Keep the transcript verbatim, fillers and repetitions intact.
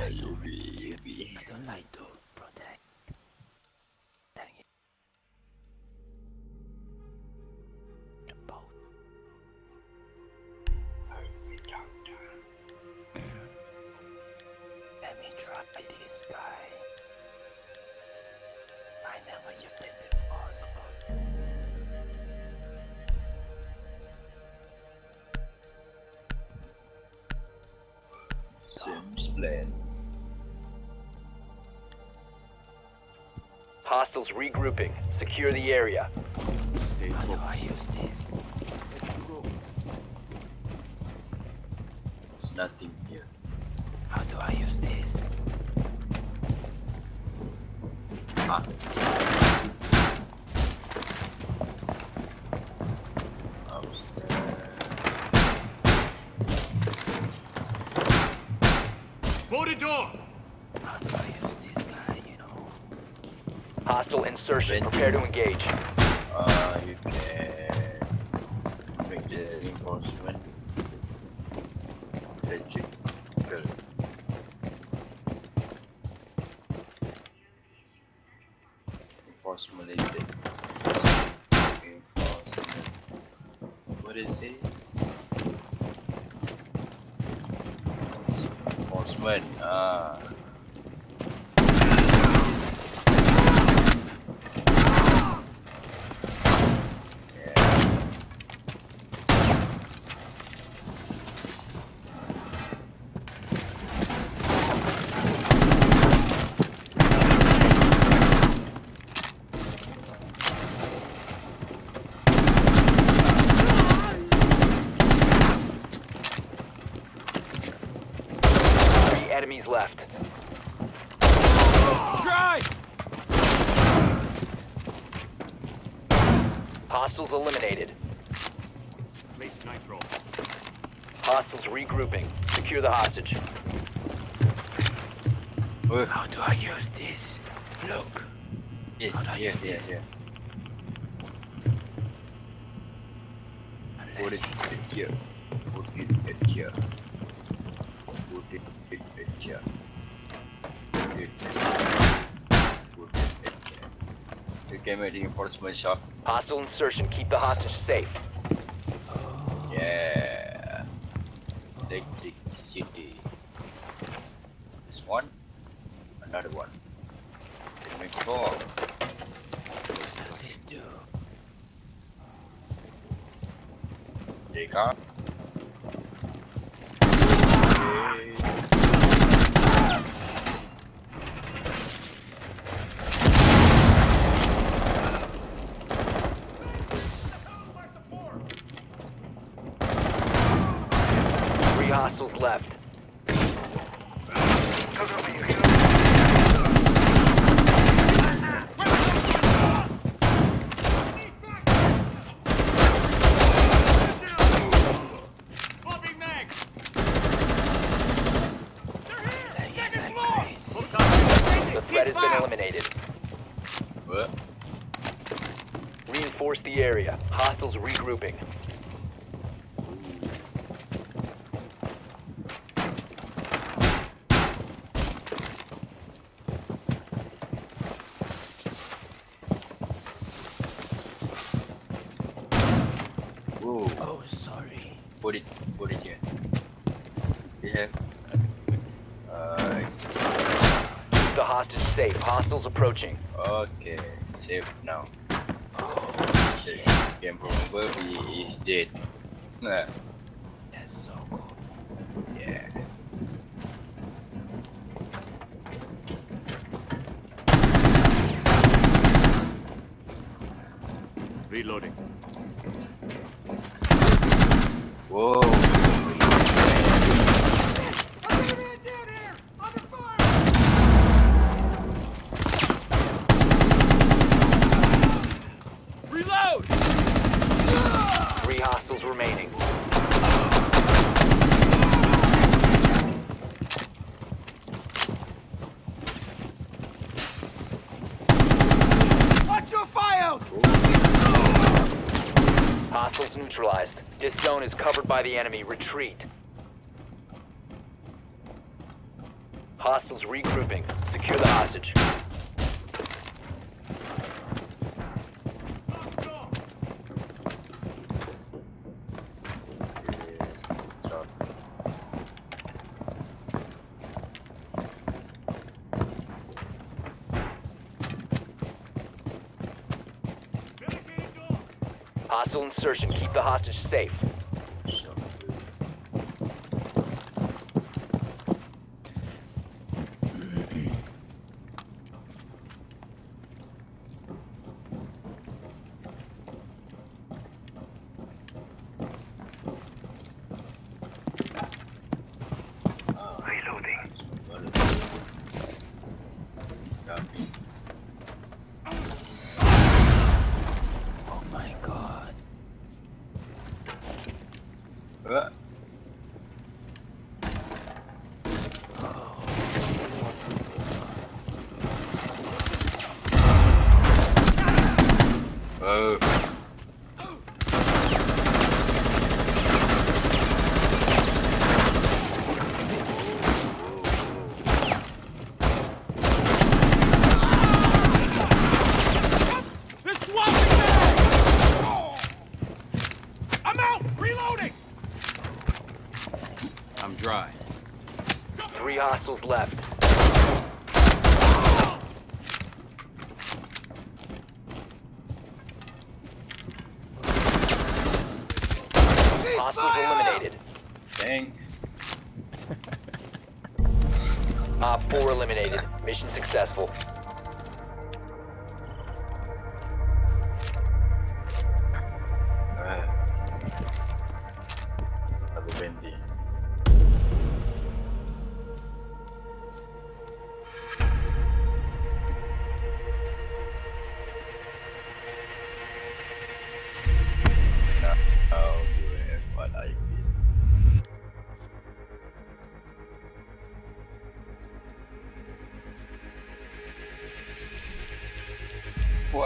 I don't like to protect. Dang it. About. I'm the doctor. Let me try this guy. I never used it before. Hostiles regrouping. Secure the area. Stay focused. There's nothing here. How do I use this? Ah. Boarded door. How do I use this guy, you know? Hostile insertion. Prepare to engage. Uh, you can make the reinforcement. Legit. Good. Reinforcement legit. Reinforcement. What is it? When, uh... Enemies left. Try! Hostiles eliminated. Place nitro. Hostiles regrouping. Secure the hostage. How do I use this? Look. Yes, How do I yes, use yes, yes. What is it here? What is it here? Good picture. Good picture. You came at the reinforcement shop. Hostile insertion. Keep the hostage safe. Oh. Yeah. Take the city. This one. Another one. Let me go. Take off. Hostiles left. The threat has been eliminated. What? Reinforce the area. Hostiles regrouping. Oh, sorry. Put it, put it here. Yeah. Uh, Keep the hostage safe. Hostiles approaching. Okay, safe now. Oh, shit. Game over. He is dead. Nah. That's so cool. Yeah. Reloading. Whoa! What are you doing down here? Under fire! Reload! Three hostiles remaining. Watch your fire out! Hostiles neutralized. This zone is covered by the enemy. Retreat. Hostiles regrouping. Secure the hostage. Hostile insertion. Keep the hostage safe. Hostiles left. Hostiles eliminated. Dang. Op four eliminated. Mission successful.